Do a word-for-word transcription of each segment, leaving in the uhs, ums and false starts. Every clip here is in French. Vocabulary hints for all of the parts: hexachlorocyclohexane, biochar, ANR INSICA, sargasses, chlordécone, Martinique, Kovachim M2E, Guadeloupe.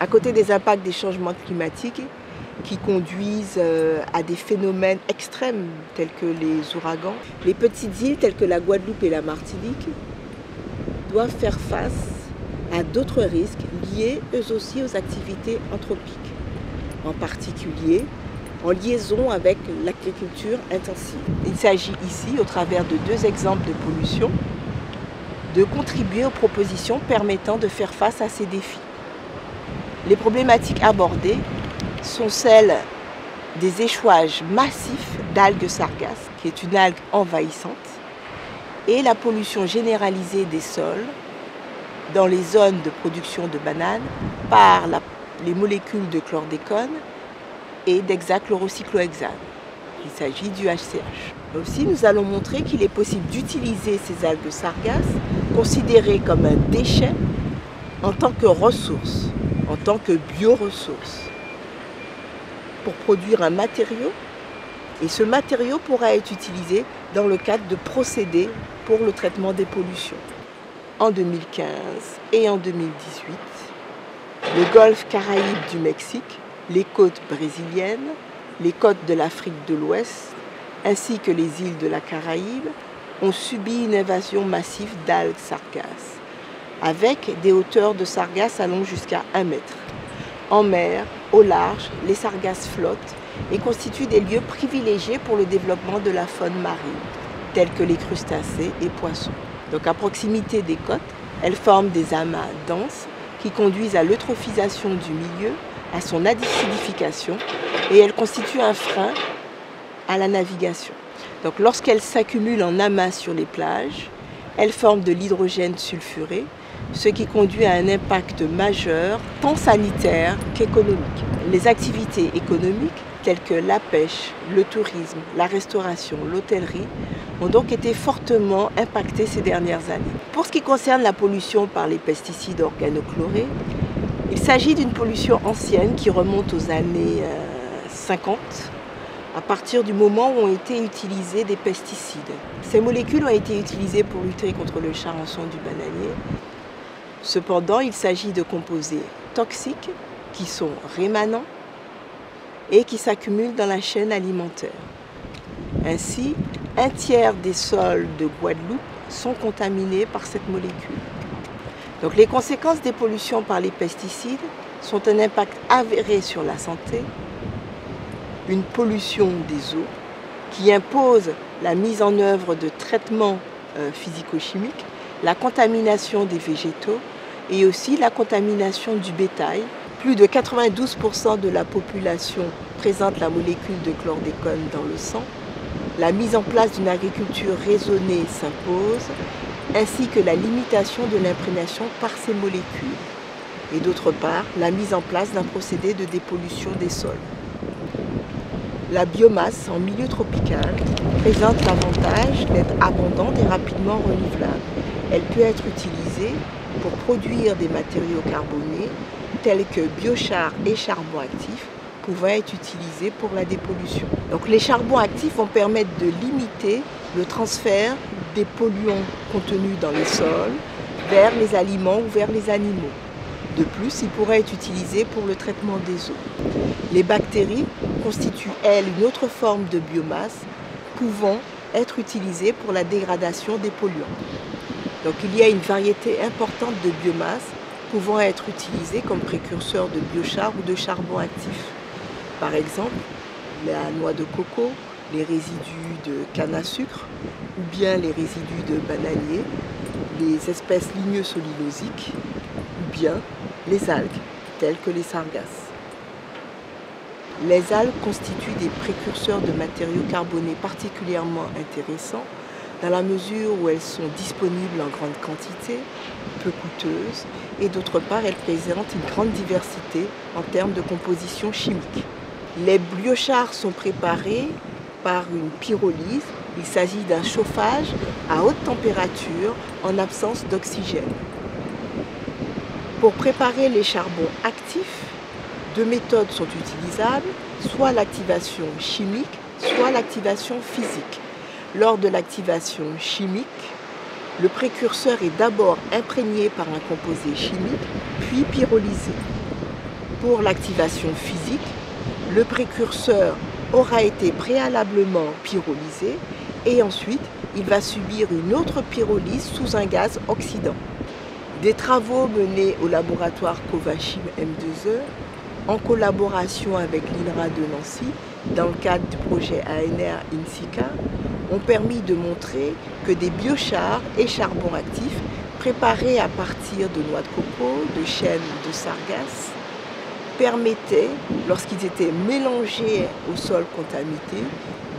à côté des impacts des changements climatiques qui conduisent à des phénomènes extrêmes tels que les ouragans. Les petites îles telles que la Guadeloupe et la Martinique doivent faire face à d'autres risques liés eux aussi aux activités anthropiques, en particulier en liaison avec l'agriculture intensive. Il s'agit ici, au travers de deux exemples de pollution, de contribuer aux propositions permettant de faire face à ces défis. Les problématiques abordées sont celles des échouages massifs d'algues sargasses, qui est une algue envahissante, et la pollution généralisée des sols dans les zones de production de bananes par la, les molécules de chlordécone et d'hexachlorocyclohexane. Il s'agit du H C H. Aussi, nous allons montrer qu'il est possible d'utiliser ces algues sargasses considérées comme un déchet en tant que ressource, en tant que bioressource, pour produire un matériau. Et ce matériau pourra être utilisé dans le cadre de procédés pour le traitement des pollutions. En deux mille quinze et en deux mille dix-huit, le golfe Caraïbe du Mexique, les côtes brésiliennes, les côtes de l'Afrique de l'Ouest, ainsi que les îles de la Caraïbe, ont subi une invasion massive d'algues sargasses, avec des hauteurs de sargasses allant jusqu'à un mètre. En mer, au large, les sargasses flottent et constituent des lieux privilégiés pour le développement de la faune marine, tels que les crustacés et poissons. Donc à proximité des côtes, elles forment des amas denses qui conduisent à l'eutrophisation du milieu, à son acidification, et elles constituent un frein à la navigation. Donc lorsqu'elles s'accumulent en amas sur les plages, elles forment de l'hydrogène sulfuré, ce qui conduit à un impact majeur tant sanitaire qu'économique. Les activités économiques telles que la pêche, le tourisme, la restauration, l'hôtellerie, ont donc été fortement impactés ces dernières années. Pour ce qui concerne la pollution par les pesticides organochlorés, il s'agit d'une pollution ancienne qui remonte aux années cinquante, à partir du moment où ont été utilisés des pesticides. Ces molécules ont été utilisées pour lutter contre le charançon du bananier. Cependant, il s'agit de composés toxiques qui sont rémanents et qui s'accumulent dans la chaîne alimentaire. Ainsi, un tiers des sols de Guadeloupe sont contaminés par cette molécule. Donc les conséquences des pollutions par les pesticides sont un impact avéré sur la santé, une pollution des eaux qui impose la mise en œuvre de traitements physico-chimiques, la contamination des végétaux et aussi la contamination du bétail. Plus de quatre-vingt-douze pour cent de la population présente la molécule de chlordécone dans le sang. La mise en place d'une agriculture raisonnée s'impose, ainsi que la limitation de l'imprégnation par ces molécules. Et d'autre part, la mise en place d'un procédé de dépollution des sols. La biomasse en milieu tropical présente l'avantage d'être abondante et rapidement renouvelable. Elle peut être utilisée pour produire des matériaux carbonés, tels que biochar et charbon actif, pouvant être utilisés pour la dépollution. Donc les charbons actifs vont permettre de limiter le transfert des polluants contenus dans les sols vers les aliments ou vers les animaux. De plus, ils pourraient être utilisés pour le traitement des eaux. Les bactéries constituent, elles, une autre forme de biomasse pouvant être utilisée pour la dégradation des polluants. Donc il y a une variété importante de biomasse pouvant être utilisée comme précurseur de biochar ou de charbon actif. Par exemple, la noix de coco, les résidus de canne à sucre ou bien les résidus de bananier, les espèces ligneux-solilosiques ou bien les algues, telles que les sargasses. Les algues constituent des précurseurs de matériaux carbonés particulièrement intéressants dans la mesure où elles sont disponibles en grande quantité, peu coûteuses, et d'autre part elles présentent une grande diversité en termes de composition chimique. Les biochars sont préparés par une pyrolyse. Il s'agit d'un chauffage à haute température en absence d'oxygène. Pour préparer les charbons actifs, deux méthodes sont utilisables, soit l'activation chimique, soit l'activation physique. Lors de l'activation chimique, le précurseur est d'abord imprégné par un composé chimique, puis pyrolysé. pour l'activation physique, le précurseur aura été préalablement pyrolysé et ensuite il va subir une autre pyrolyse sous un gaz oxydant. Des travaux menés au laboratoire Kovachim M deux E en collaboration avec l'I N R A de Nancy dans le cadre du projet A N R INSICA ont permis de montrer que des biochars et charbons actifs préparés à partir de noix de coco, de chêne, de sargasses permettaient, lorsqu'ils étaient mélangés au sol contaminé,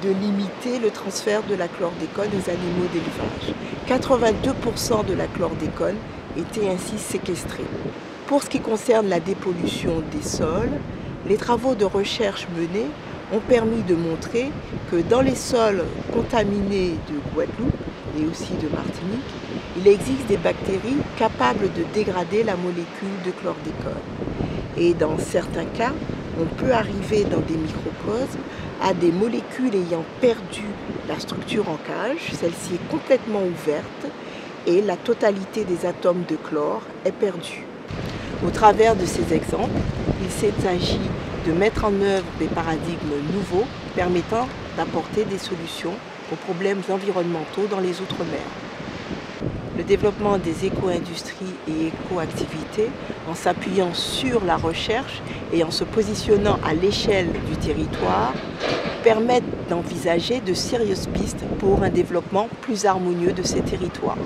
de limiter le transfert de la chlordécone aux animaux d'élevage. quatre-vingt-deux pour cent de la chlordécone était ainsi séquestrée. Pour ce qui concerne la dépollution des sols, les travaux de recherche menés ont permis de montrer que dans les sols contaminés de Guadeloupe et aussi de Martinique, il existe des bactéries capables de dégrader la molécule de chlordécone. Et dans certains cas, on peut arriver dans des microcosmes à des molécules ayant perdu la structure en cage, celle-ci est complètement ouverte et la totalité des atomes de chlore est perdue. Au travers de ces exemples, il s'agit de mettre en œuvre des paradigmes nouveaux permettant d'apporter des solutions aux problèmes environnementaux dans les Outre-mer. Le développement des éco-industries et éco-activités en s'appuyant sur la recherche et en se positionnant à l'échelle du territoire permettent d'envisager de sérieuses pistes pour un développement plus harmonieux de ces territoires.